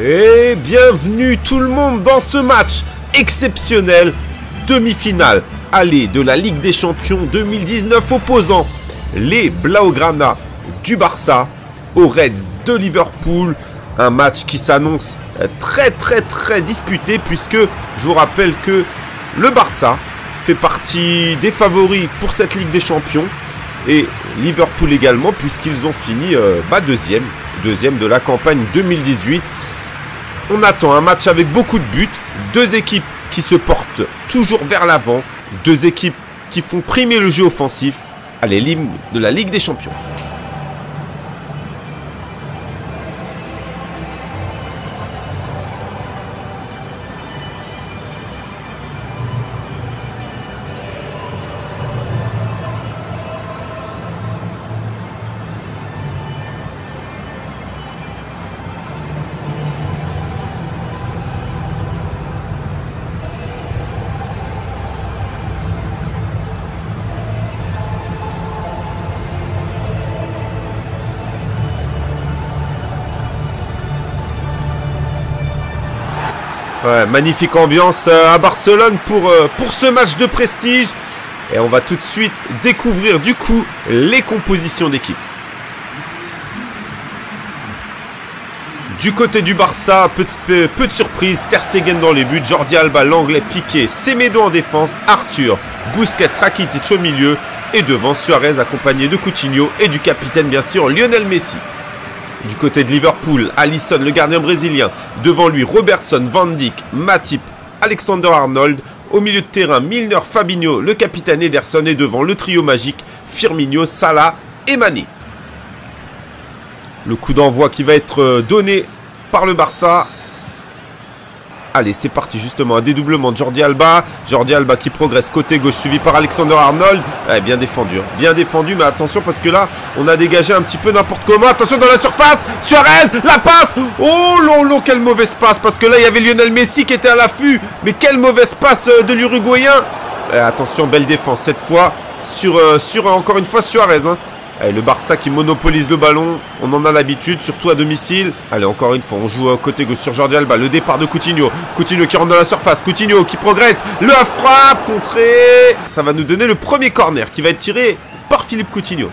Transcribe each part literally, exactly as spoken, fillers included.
Et bienvenue tout le monde dans ce match exceptionnel, demi-finale aller de la Ligue des Champions deux mille dix-neuf opposant les Blaugrana du Barça aux Reds de Liverpool. Un match qui s'annonce très très très disputé puisque je vous rappelle que le Barça fait partie des favoris pour cette Ligue des Champions et Liverpool également puisqu'ils ont fini euh, bah, deuxième, deuxième de la campagne deux mille dix-huit. On attend un match avec beaucoup de buts, deux équipes qui se portent toujours vers l'avant, deux équipes qui font primer le jeu offensif à l'hymne de la Ligue des Champions. Ouais, magnifique ambiance à Barcelone pour, euh, pour ce match de prestige. Et on va tout de suite découvrir du coup les compositions d'équipe. Du côté du Barça, peu de, peu de surprises. Ter Stegen dans les buts, Jordi Alba, l'anglais, Piqué, Semedo en défense, Arthur, Busquets, Rakitic au milieu. Et devant, Suarez accompagné de Coutinho et du capitaine bien sûr, Lionel Messi. Du côté de Liverpool, Alisson, le gardien brésilien. Devant lui, Robertson, Van Dijk, Matip, Alexander-Arnold. Au milieu de terrain, Milner, Fabinho, le capitaine Ederson. Et devant, le trio magique, Firmino, Salah et Mané. Le coup d'envoi qui va être donné par le Barça. Allez, c'est parti justement. Un dédoublement de Jordi Alba. Jordi Alba qui progresse côté gauche, suivi par Alexander-Arnold. Ouais, bien défendu. Hein. Bien défendu, mais attention parce que là, on a dégagé un petit peu n'importe comment. Attention dans la surface. Suarez, la passe. Oh, long, long, quelle mauvaise passe. Parce que là, il y avait Lionel Messi qui était à l'affût. Mais quelle mauvaise passe de l'Uruguayen. Ouais, attention, belle défense cette fois. Sur, euh, sur euh, encore une fois, Suarez. Hein. Allez, le Barça qui monopolise le ballon, on en a l'habitude, surtout à domicile. Allez, encore une fois, on joue côté gauche sur Jordi Alba. Le départ de Coutinho. Coutinho qui rentre dans la surface. Coutinho qui progresse. La frappe contrée. Ça va nous donner le premier corner qui va être tiré par Philippe Coutinho.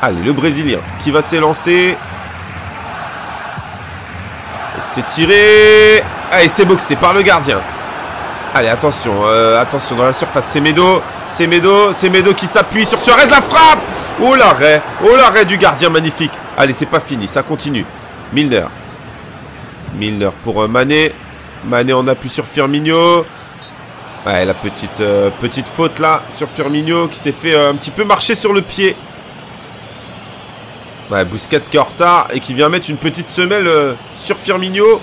Allez, le Brésilien qui va s'élancer. C'est tiré. Allez, c'est boxé par le gardien. Allez, attention, euh, attention dans la surface. Semedo, Semedo, Semedo qui s'appuie sur Suarez. La frappe. Oh l'arrêt, oh l'arrêt du gardien, magnifique. Allez, c'est pas fini, ça continue. Milner. Milner pour Mané. Mané en appui sur Firmino. Ouais, la petite, euh, petite faute là sur Firmino qui s'est fait euh, un petit peu marcher sur le pied. Ouais, Busquets qui est en retard et qui vient mettre une petite semelle euh, sur Firmino.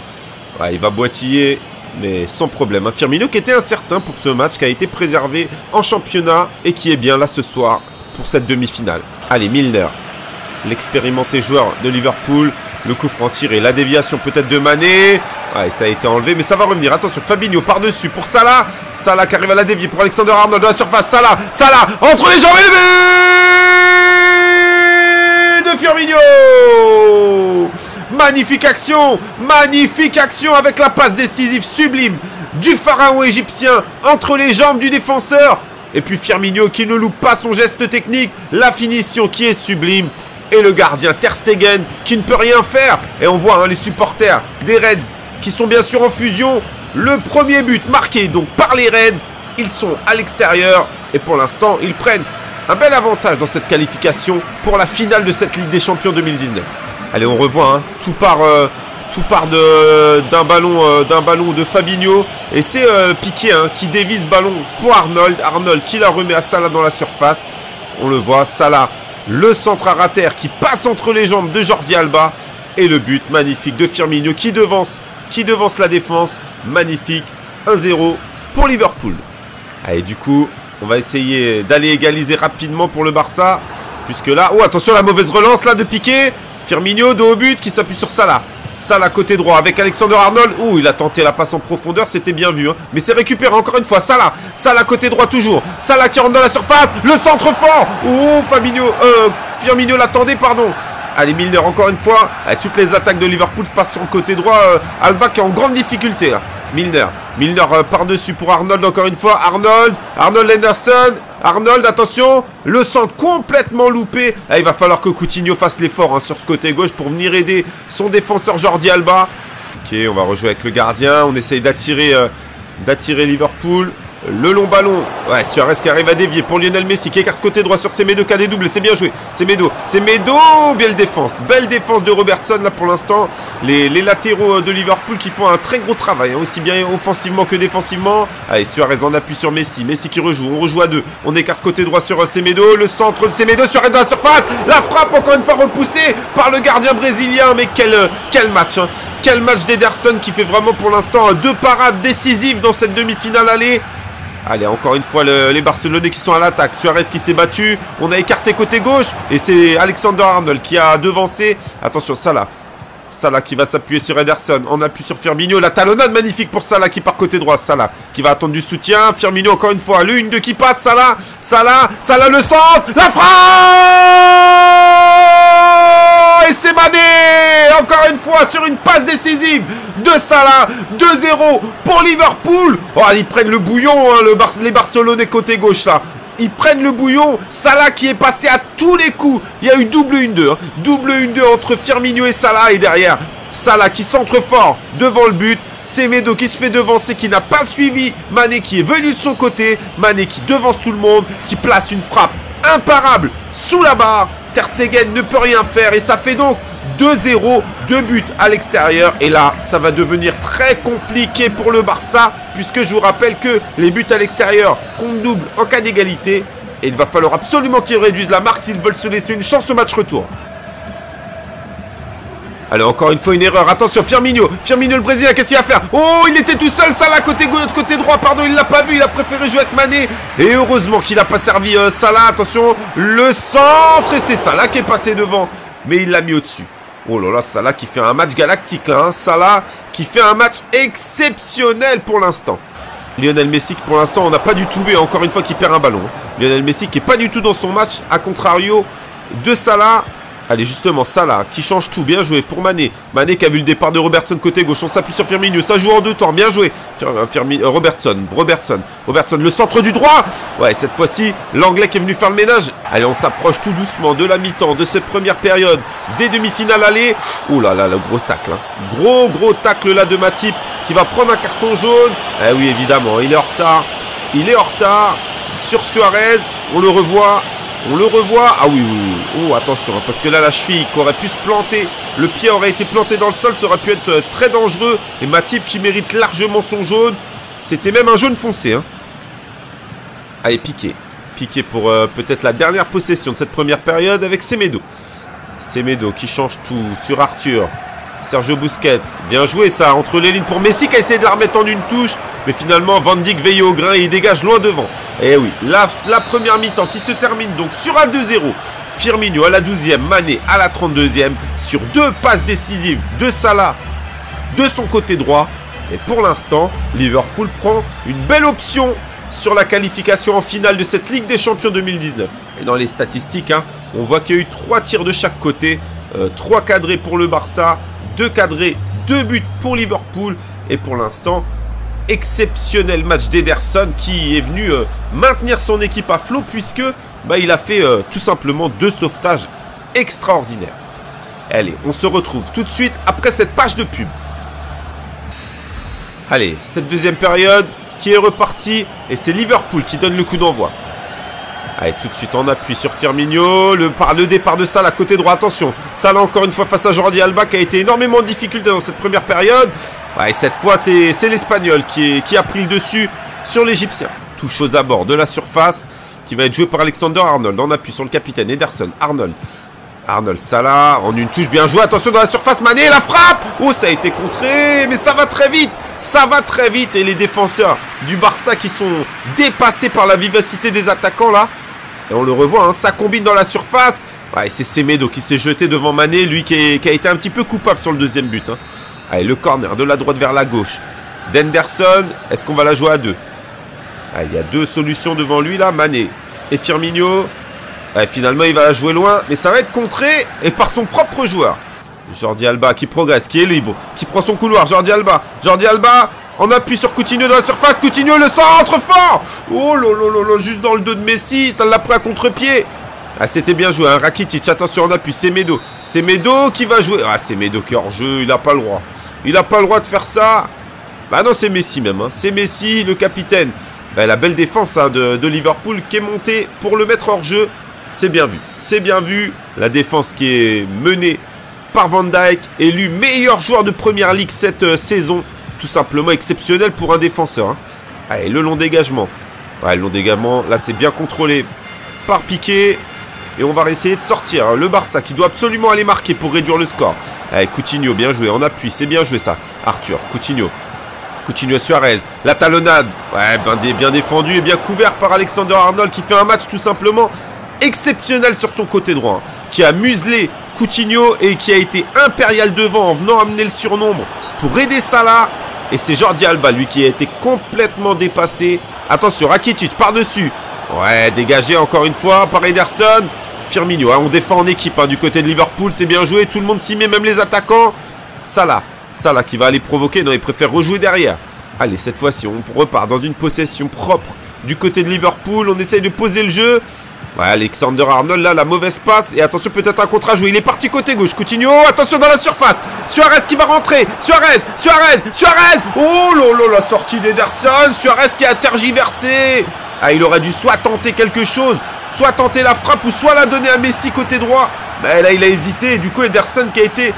Ouais, il va boitiller, mais sans problème. Hein. Firmino qui était incertain pour ce match, qui a été préservé en championnat et qui est bien là ce soir. Pour cette demi-finale. Allez, Milner, l'expérimenté joueur de Liverpool, le coup franc tiré, la déviation peut-être de Mané. Ouais, ça a été enlevé, mais ça va revenir. Attention, Fabinho par-dessus pour Salah. Salah qui arrive à la dévier pour Alexander-Arnold de la surface. Salah, Salah, entre les jambes et le but de Firmino. Magnifique action, magnifique action avec la passe décisive sublime du pharaon égyptien entre les jambes du défenseur. Et puis Firmino qui ne loupe pas son geste technique. La finition qui est sublime. Et le gardien Ter Stegen qui ne peut rien faire. Et on voit hein, les supporters des Reds qui sont bien sûr en fusion. Le premier but marqué donc par les Reds. Ils sont à l'extérieur. Et pour l'instant, ils prennent un bel avantage dans cette qualification pour la finale de cette Ligue des Champions deux mille dix-neuf. Allez, on revoit. Hein, tout part... Euh Tout part d'un ballon, euh, d'un ballon de Fabinho. Et c'est euh, Piqué hein, qui dévie ce ballon pour Arnold. Arnold qui la remet à Salah dans la surface. On le voit, Salah, le centre à rater qui passe entre les jambes de Jordi Alba. Et le but magnifique de Firmino qui devance, qui devance la défense. Magnifique, un zéro pour Liverpool. Allez, du coup, on va essayer d'aller égaliser rapidement pour le Barça. Puisque là, oh attention la mauvaise relance là de Piqué. Firmino, dos au but, qui s'appuie sur Salah. Salah côté droit avec Alexander-Arnold. Ouh, il a tenté la passe en profondeur, c'était bien vu. Hein. Mais c'est récupéré encore une fois. Salah, Salah côté droit toujours. Salah qui rentre dans la surface. Le centre fort. Ouh, Fabinho, euh, Firmino l'attendait, pardon. Allez, Milner encore une fois. Toutes les attaques de Liverpool passent sur le côté droit. Alba qui est en grande difficulté là. Milner. Milner par-dessus pour Arnold encore une fois. Arnold. Arnold Henderson. Arnold, attention, le centre complètement loupé. Là, il va falloir que Coutinho fasse l'effort hein, sur ce côté gauche pour venir aider son défenseur Jordi Alba. Ok, on va rejouer avec le gardien. On essaye d'attirer euh, d'attirer Liverpool. Le long ballon. Ouais, Suarez qui arrive à dévier pour Lionel Messi qui écarte côté droit sur Semedo qui a des doubles. C'est bien joué. Semedo. Semedo. Belle défense. Belle défense de Robertson là pour l'instant. Les, les latéraux de Liverpool qui font un très gros travail, hein, aussi bien offensivement que défensivement. Allez, Suarez en appui sur Messi. Messi qui rejoue. On rejoue à deux. On écarte côté droit sur Semedo. Le centre de Semedo. Suarez dans la surface. La frappe encore une fois repoussée par le gardien brésilien. Mais quel, quel match. Hein. Quel match d'Ederson qui fait vraiment pour l'instant deux parades décisives dans cette demi-finale allée. Allez, encore une fois, le, les Barcelonais qui sont à l'attaque. Suarez qui s'est battu. On a écarté côté gauche. Et c'est Alexander-Arnold qui a devancé. Attention, Salah. Salah qui va s'appuyer sur Ederson. On appuie sur Firmino. La talonnade magnifique pour Salah qui part côté droit. Salah qui va attendre du soutien. Firmino encore une fois. L'une, deux qui passe. Salah. Salah. Salah le centre. La frappe. Et c'est Mané. Encore une fois sur une passe décisive de Salah, deux zéro pour Liverpool. Oh, ils prennent le bouillon, hein, le Bar les Barcelonais côté gauche là. Ils prennent le bouillon. Salah qui est passé à tous les coups. Il y a eu double un deux. Hein. Double un deux entre Firmino et Salah. Et derrière, Salah qui centre fort devant le but. Semedo qui se fait devancer, qui n'a pas suivi. Mané qui est venu de son côté. Mané qui devance tout le monde, qui place une frappe imparable sous la barre. Ter Stegen ne peut rien faire et ça fait donc deux zéro, deux buts à l'extérieur. Et là, ça va devenir très compliqué pour le Barça, puisque je vous rappelle que les buts à l'extérieur comptent double en cas d'égalité. Et il va falloir absolument qu'ils réduisent la marque s'ils veulent se laisser une chance au match retour. Allez, encore une fois, une erreur. Attention, Firmino. Firmino, le Brésilien, qu'est-ce qu'il va faire? Oh, il était tout seul, Salah, côté gauche, côté droit. Pardon, il l'a pas vu. Il a préféré jouer avec Mané. Et heureusement qu'il n'a pas servi euh, Salah. Attention, le centre. Et c'est Salah qui est passé devant. Mais il l'a mis au-dessus. Oh là là, Salah qui fait un match galactique là, hein. Salah qui fait un match exceptionnel pour l'instant. Lionel Messi pour l'instant on n'a pas du tout vu, encore une fois qui perd un ballon. Lionel Messi qui n'est pas du tout dans son match, à contrario de Salah. Allez justement, Salah qui change tout, bien joué pour Mané. Mané qui a vu le départ de Robertson côté gauche, on s'appuie sur Firmino, ça joue en deux temps, bien joué. Firmi, euh, Robertson, Robertson, Robertson, le centre du droit. Ouais, cette fois-ci, l'anglais qui est venu faire le ménage. Allez, on s'approche tout doucement de la mi-temps, de cette première période, des demi-finales allées. Ouh là là, le gros tacle, hein. Gros gros tacle là de Matip qui va prendre un carton jaune. Eh oui, évidemment, il est en retard, il est en retard sur Suarez, on le revoit. On le revoit. Ah oui, oui, oui. Oh, attention, hein, parce que là, la cheville qui aurait pu se planter, le pied aurait été planté dans le sol, ça aurait pu être euh, très dangereux. Et Matip qui mérite largement son jaune. C'était même un jaune foncé. Hein. Allez, Piqué. Piqué pour euh, peut-être la dernière possession de cette première période avec Semedo. Semedo qui change tout sur Arthur. Sergio Busquets. Bien joué, ça, entre les lignes pour Messi qui a essayé de la remettre en une touche. Mais finalement, Van Dijk veille au grain et il dégage loin devant. Et oui, la, la première mi-temps qui se termine donc sur un deux zéro. Firmino à la douzième, Mané à la trente-deuxième. Sur deux passes décisives de Salah de son côté droit. Et pour l'instant, Liverpool prend une belle option sur la qualification en finale de cette Ligue des Champions deux mille dix-neuf. Et dans les statistiques, hein, on voit qu'il y a eu trois tirs de chaque côté. Euh, trois cadrés pour le Barça, deux cadrés, deux buts pour Liverpool. Et pour l'instant... exceptionnel match d'Ederson qui est venu euh, maintenir son équipe à flot puisque bah, il a fait euh, tout simplement deux sauvetages extraordinaires. Allez, on se retrouve tout de suite après cette page de pub. Allez, cette deuxième période qui est repartie et c'est Liverpool qui donne le coup d'envoi. Allez, tout de suite en appui sur Firmino. Le, par, le départ de Salah, côté droit, attention. Salah encore une fois face à Jordi Alba qui a été énormément en difficulté dans cette première période. Ouais, et cette fois, c'est l'Espagnol qui, qui a pris le dessus sur l'Égyptien. Touche aux abords de la surface qui va être jouée par Alexander-Arnold. En appui sur le capitaine Ederson. Arnold. Arnold Salah en une touche, bien joué. Attention dans la surface, Mané, la frappe. Oh, ça a été contré, mais ça va très vite. Ça va très vite et les défenseurs du Barça qui sont dépassés par la vivacité des attaquants là. Et on le revoit, hein, ça combine dans la surface. Ouais, c'est Semedo qui s'est jeté devant Mané, lui qui, est, qui a été un petit peu coupable sur le deuxième but. Hein. Allez, le corner de la droite vers la gauche. Henderson, est-ce qu'on va la jouer à deux? Ah, il y a deux solutions devant lui là, Mané et Firmino. Ouais, finalement, il va jouer loin, mais ça va être contré et par son propre joueur. Jordi Alba qui progresse, qui est libre, qui prend son couloir. Jordi Alba, Jordi Alba, en appui sur Coutinho dans la surface. Coutinho, le centre fort. Oh là là là, juste dans le dos de Messi, ça l'a pris à contre-pied. Ah, c'était bien joué, hein. Rakitic, attention en appui, Semedo. Semedo qui va jouer. Ah, Semedo qui est hors jeu, il n'a pas le droit. Il n'a pas le droit de faire ça. Bah non, c'est Messi même, hein. C'est Messi, le capitaine. Bah, la belle défense hein, de, de Liverpool qui est montée pour le mettre hors jeu. C'est bien vu, c'est bien vu. La défense qui est menée par Van Dijk, élu meilleur joueur de Première Ligue cette euh, saison. Tout simplement exceptionnel pour un défenseur. Hein. Allez, le long dégagement. Ouais, le long dégagement, là c'est bien contrôlé par Piqué. Et on va essayer de sortir. Hein. Le Barça qui doit absolument aller marquer pour réduire le score. Allez, Coutinho, bien joué, en appui, c'est bien joué ça. Arthur, Coutinho. Coutinho Suarez, la talonnade. Ouais, ben, bien défendu et bien couvert par Alexander-Arnold qui fait un match tout simplement exceptionnel sur son côté droit, hein, qui a muselé Coutinho et qui a été impérial devant en venant amener le surnombre pour aider Salah. Et c'est Jordi Alba, lui, qui a été complètement dépassé. Attention, Rakitic par-dessus. Ouais, dégagé encore une fois par Ederson. Firmino, hein, on défend en équipe hein, du côté de Liverpool. C'est bien joué, tout le monde s'y met, même les attaquants. Salah, Salah qui va aller provoquer. Non, il préfère rejouer derrière. Allez, cette fois-ci, on repart dans une possession propre du côté de Liverpool. On essaye de poser le jeu. Ouais, Alexander-Arnold, là, la mauvaise passe. Et attention, peut-être un contre à jouer. Il est parti côté gauche. Coutinho, attention dans la surface. Suarez qui va rentrer. Suarez, Suarez, Suarez. Oh là là, la sortie d'Ederson. Suarez qui a tergiversé. Ah, il aurait dû soit tenter quelque chose, soit tenter la frappe ou soit la donner à Messi côté droit. Mais là, il a hésité. Et du coup, Ederson qui a été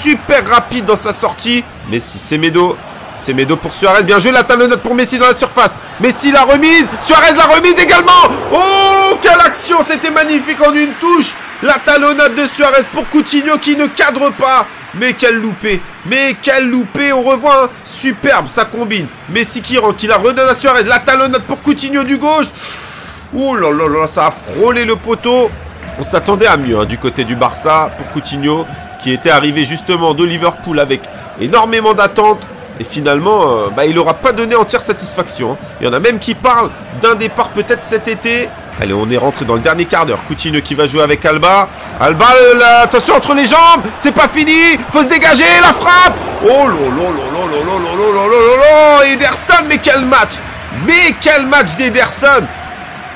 super rapide dans sa sortie. Messi, Semedo. Semedo pour Suarez. Bien joué, la talonnade pour Messi dans la surface. Messi la remise. Suarez la remise également. Oh, quelle action. C'était magnifique en une touche. La talonnade de Suarez pour Coutinho qui ne cadre pas. Mais quel loupé. Mais quel loupé. On revoit un superbe. Ça combine. Messi qui rentre, qui la redonne à Suarez. La talonnade pour Coutinho du gauche. Oh là là là, ça a frôlé le poteau. On s'attendait à mieux hein, du côté du Barça pour Coutinho qui était arrivé justement de Liverpool avec énormément d'attentes. Et finalement, euh, bah, il n'aura pas donné entière satisfaction. Hein. Il y en a même qui parlent d'un départ peut-être cet été. Allez, on est rentré dans le dernier quart d'heure. Coutinho qui va jouer avec Alba. Alba, euh, là, attention entre les jambes. C'est pas fini. Faut se dégager. La frappe. Oh là là là là là là là. Ederson, mais quel match. Mais quel match d'Ederson.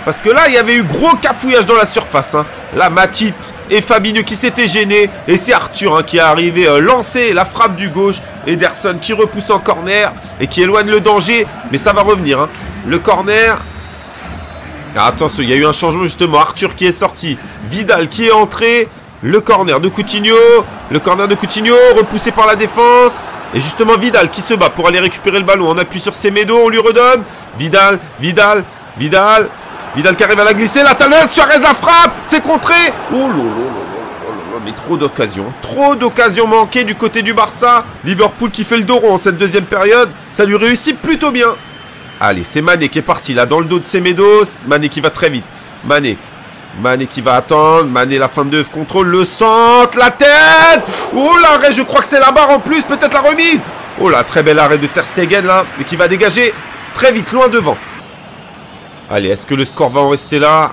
Parce que là, il y avait eu gros cafouillage dans la surface. Hein. Là, Matip et Fabinho qui s'étaient gênés. Et c'est Arthur hein, qui est arrivé euh, lancer la frappe du gauche. Ederson qui repousse en corner et qui éloigne le danger. Mais ça va revenir. Hein. Le corner. Ah, attention, il y a eu un changement justement. Arthur qui est sorti. Vidal qui est entré. Le corner de Coutinho. Le corner de Coutinho repoussé par la défense. Et justement, Vidal qui se bat pour aller récupérer le ballon. On appuie sur Semedo. On lui redonne. Vidal, Vidal, Vidal. Vidal qui arrive à la glisser, la talonnade, Suarez la frappe, c'est contré. Oh là là là là là, mais trop d'occasions, trop d'occasions manquées du côté du Barça. Liverpool qui fait le dos rond en cette deuxième période, ça lui réussit plutôt bien. Allez, c'est Mané qui est parti là dans le dos de Semedo, Mané qui va très vite, Mané, Mané qui va attendre, Mané la fin de œuvre, contrôle, le centre, la tête. Oh l'arrêt, je crois que c'est la barre en plus, peut-être la remise. Oh là, très bel arrêt de Ter Stegen là, mais qui va dégager très vite, loin devant. Allez, est-ce que le score va en rester là?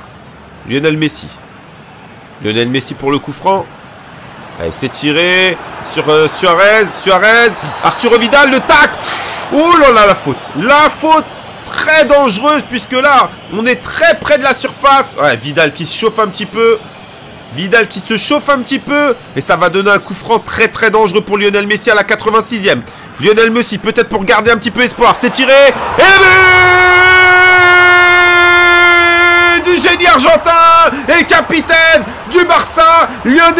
Lionel Messi. Lionel Messi pour le coup franc. Allez, c'est tiré sur euh, Suarez. Suarez. Arturo Vidal, le tac. Oh là là, la faute. La faute très dangereuse puisque là, on est très près de la surface. Ouais, Vidal qui se chauffe un petit peu. Vidal qui se chauffe un petit peu. Et ça va donner un coup franc très très dangereux pour Lionel Messi à la quatre-vingt-sixième. Lionel Messi, peut-être pour garder un petit peu espoir. C'est tiré. Et le but génie argentin et capitaine du Barça, Lionel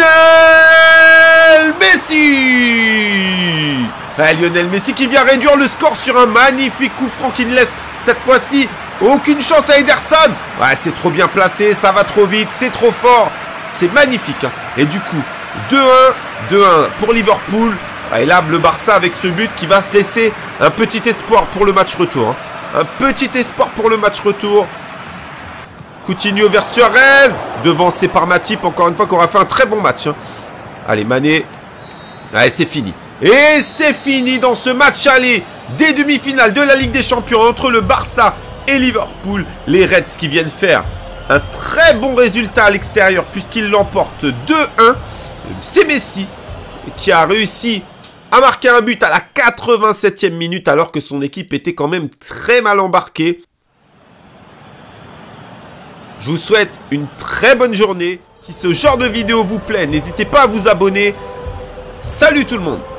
Messi. Ah, Lionel Messi qui vient réduire le score sur un magnifique coup franc qui ne laisse cette fois-ci aucune chance à Ederson. Ah, c'est trop bien placé, ça va trop vite, c'est trop fort. C'est magnifique. Hein. Et du coup, deux un, deux un pour Liverpool. Ah, et là, le Barça avec ce but qui va se laisser un petit espoir pour le match retour. Hein. Un petit espoir pour le match retour. Coutinho vers Suarez, devancé par Matip, encore une fois, qu'on aura fait un très bon match. Hein. Allez, Mané. Allez, c'est fini. Et c'est fini dans ce match aller des demi-finales de la Ligue des Champions entre le Barça et Liverpool. Les Reds qui viennent faire un très bon résultat à l'extérieur puisqu'il l'emporte deux un. C'est Messi qui a réussi à marquer un but à la quatre-vingt-septième minute alors que son équipe était quand même très mal embarquée. Je vous souhaite une très bonne journée. Si ce genre de vidéo vous plaît, n'hésitez pas à vous abonner. Salut tout le monde!